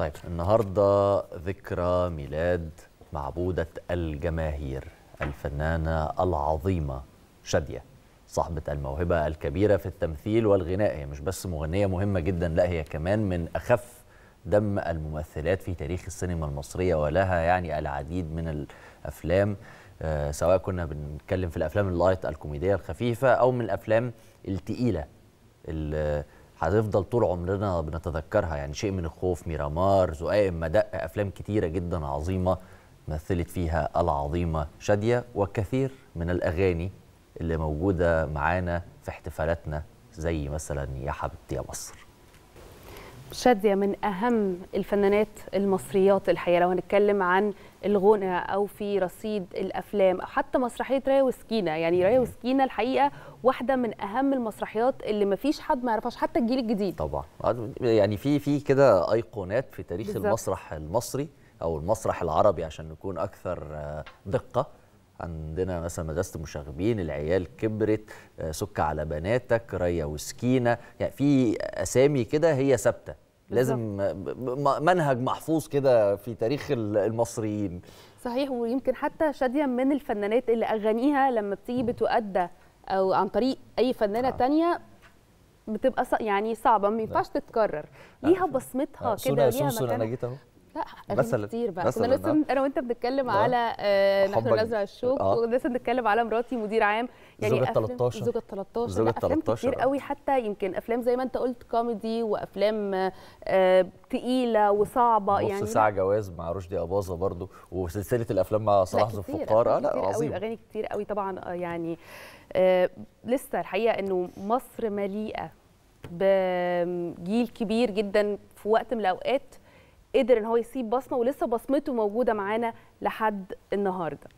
طيب النهارده ذكرى ميلاد معبودة الجماهير الفنانة العظيمة شادية، صاحبة الموهبة الكبيرة في التمثيل والغناء. هي مش بس مغنية مهمة جدا، لا هي كمان من أخف دم الممثلات في تاريخ السينما المصرية، ولها يعني العديد من الأفلام، سواء كنا بنتكلم في الأفلام اللايت الكوميدية الخفيفة أو من الأفلام التقيلة اللي هتفضل طول عمرنا بنتذكرها، يعني شيء من الخوف، ميرامار، زقاق مدق، أفلام كتيرة جدا عظيمة مثلت فيها العظيمة شادية، وكثير من الأغاني اللي موجودة معانا في احتفالاتنا زي مثلا يا حبيبتي يا مصر. شادية من أهم الفنانات المصريات الحقيقة، لو هنتكلم عن الغنى أو في رصيد الأفلام أو حتى مسرحية ريا وسكينة. يعني ريا وسكينة الحقيقة واحدة من أهم المسرحيات اللي مفيش حد ما يعرفهاش، حتى الجيل الجديد. طبعا يعني في كده أيقونات في تاريخ بالزبط. المسرح المصري أو المسرح العربي عشان نكون أكثر دقة، عندنا مثلا مدرسة مشاغبين، العيال كبرت، سك على بناتك، ريا وسكينة، يعني في أسامي كده هي ثابتة، لازم منهج محفوظ كده في تاريخ المصريين. صحيح، ويمكن حتى شادية من الفنانات اللي أغانيها لما بتيجي بتؤدى أو عن طريق أي فنانة تانية بتبقى يعني صعبة، ما ينفعش تتكرر، ليها بصمتها كده، ليها مكانها. لا اغاني كتير بقى، كنا لسه انا وانت بنتكلم على نحن نزرع الشوك، ولسه بنتكلم على مراتي مدير عام، يعني زوجة 13 زوجة 13 كتير قوي، حتى يمكن افلام زي ما انت قلت كوميدي وافلام تقيله وصعبه، يعني نص ساعه جواز مع رشدي اباظه برضو، وسلسله الافلام مع صلاح ذو الفقار. لا عظيم، اغاني كتير قوي طبعا. يعني لسه الحقيقه انه مصر مليئه بجيل كبير جدا في وقت من الاوقات قدر ان هو يسيب بصمه، ولسه بصمته موجوده معانا لحد النهارده.